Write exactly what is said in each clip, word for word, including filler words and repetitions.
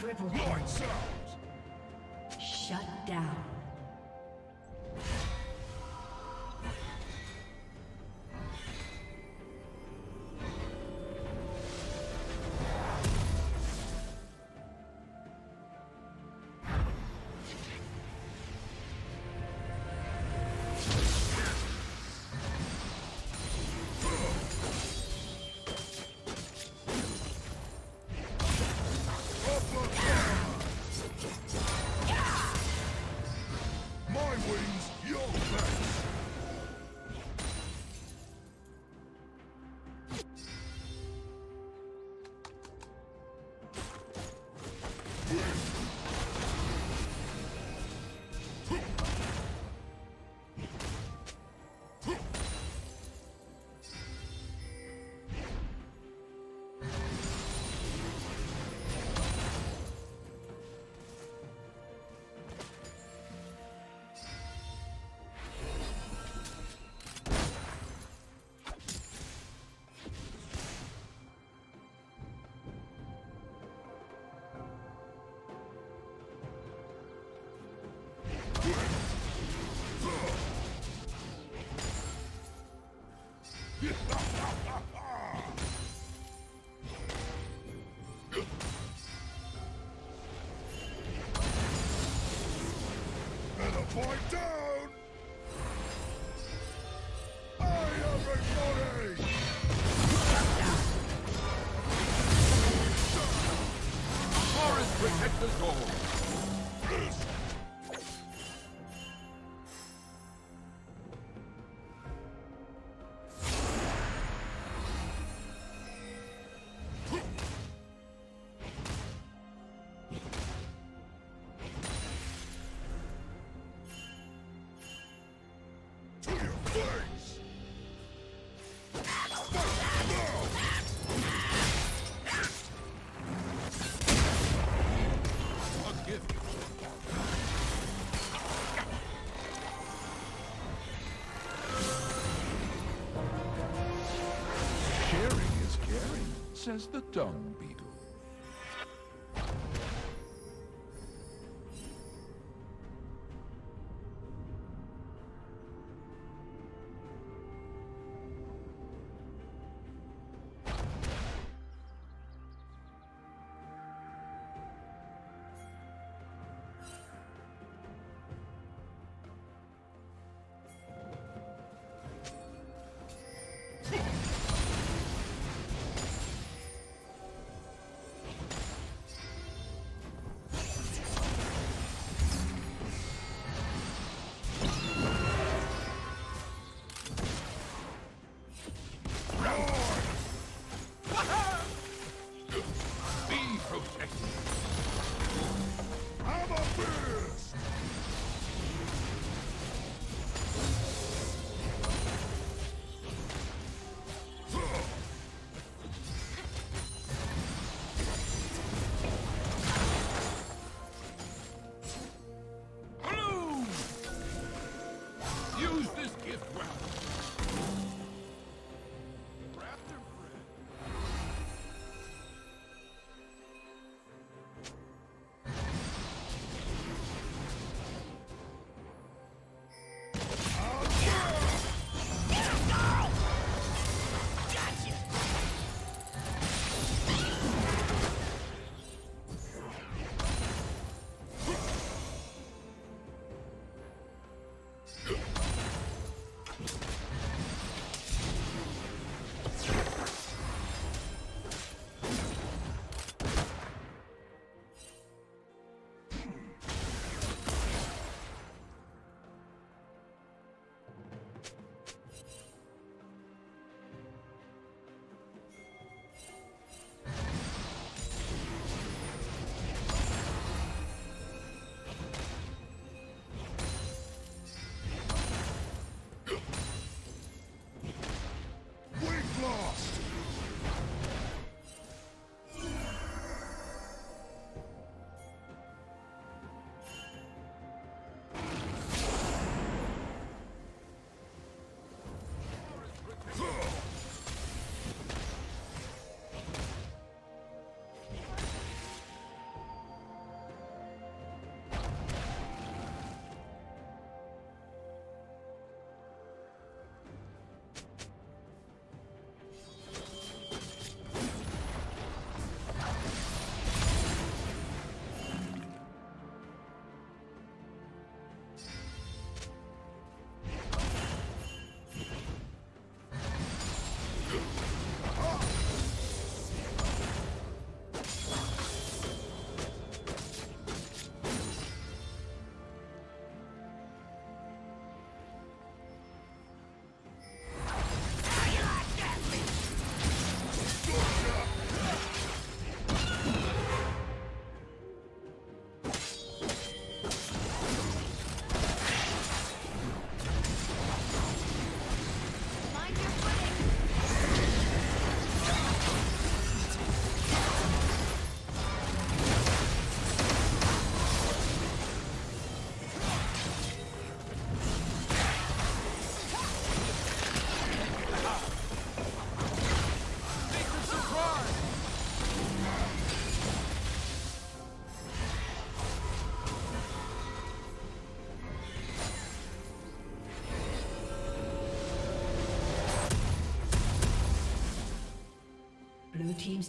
Triple sound. Shut down. Point down! I am recording! Forest, protect the goal! Says the dung beetle. Use this gift round. Blue team's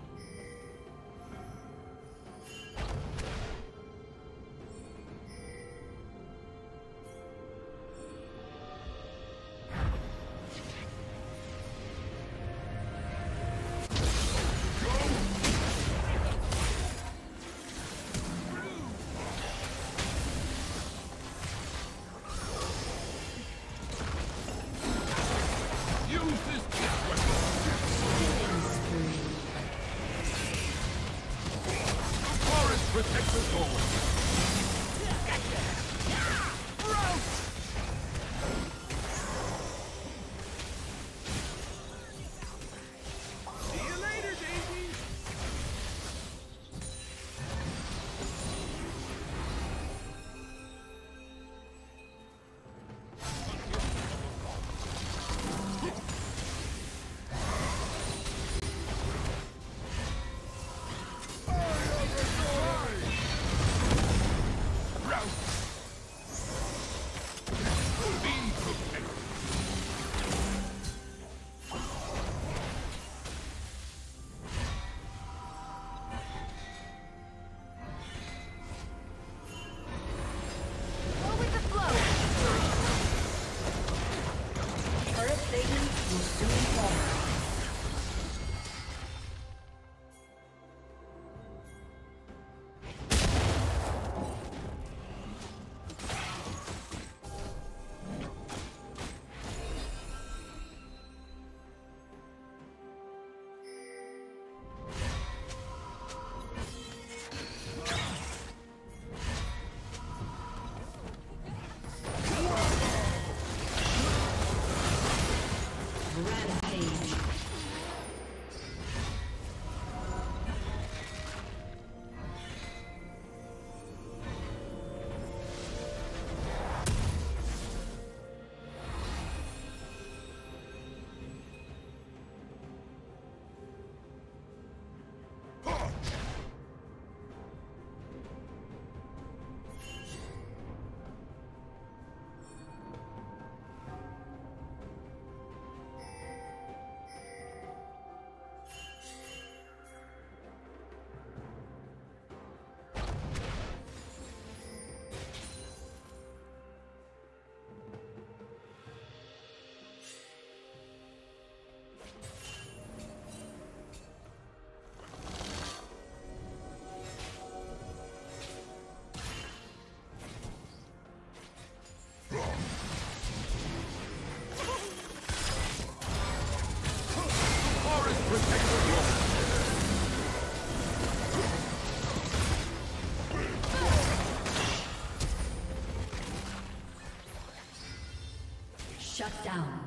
Shut down.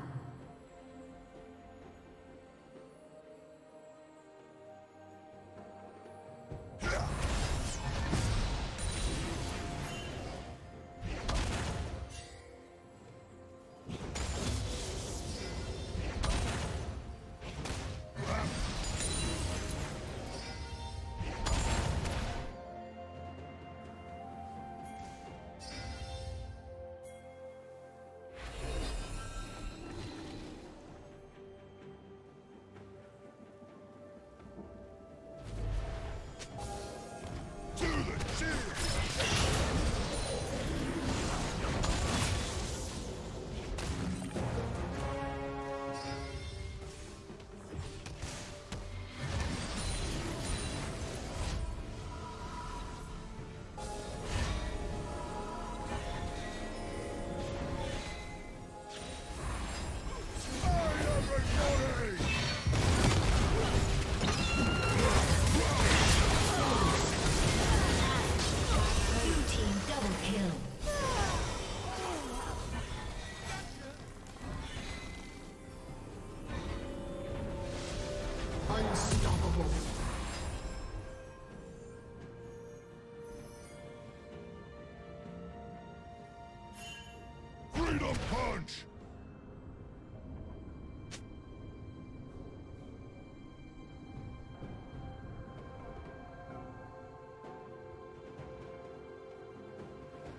Punch!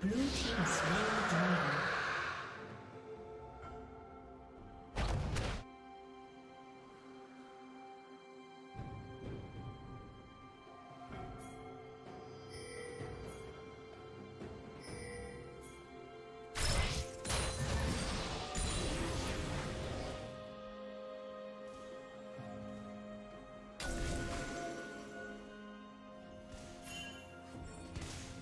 Blue team slain the dragon.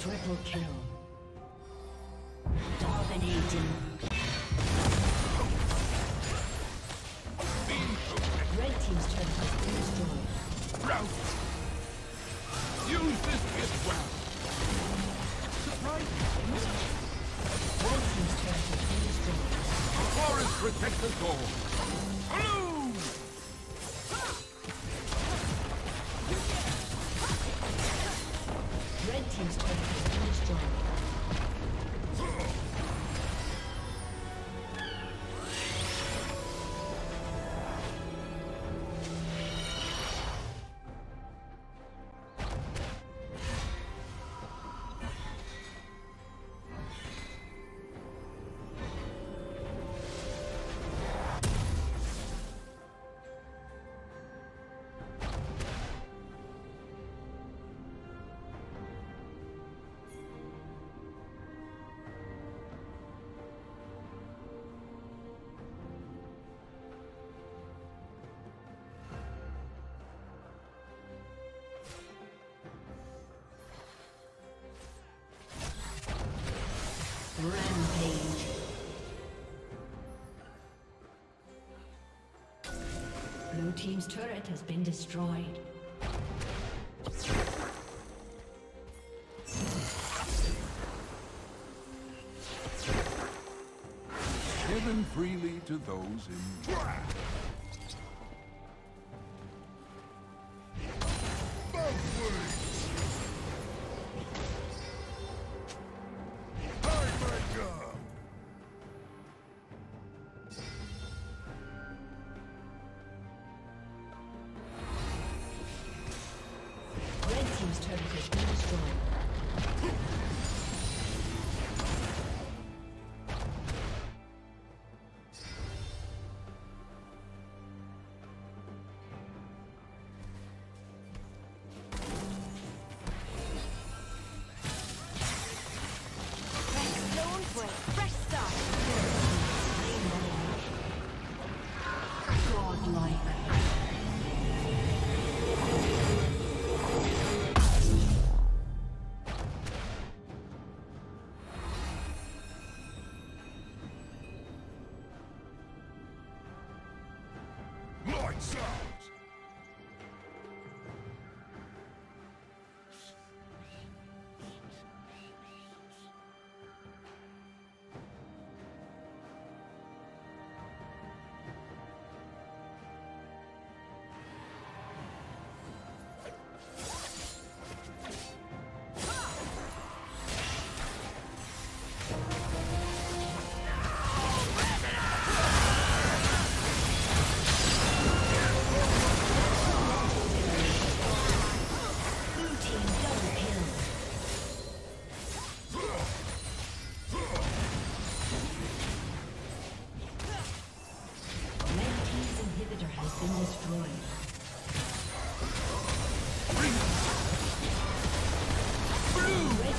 Triple kill. Dominating. Red team's turret has been destroyed. Rout. Use this bit well. Surprise. Red team's turret has been destroyed. The forest protects us all. Hello! Team's turret has been destroyed. Rampage. Blue team's turret has been destroyed. Given freely to those in draft.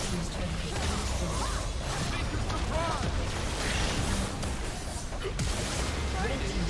Red team's turret has been destroyed.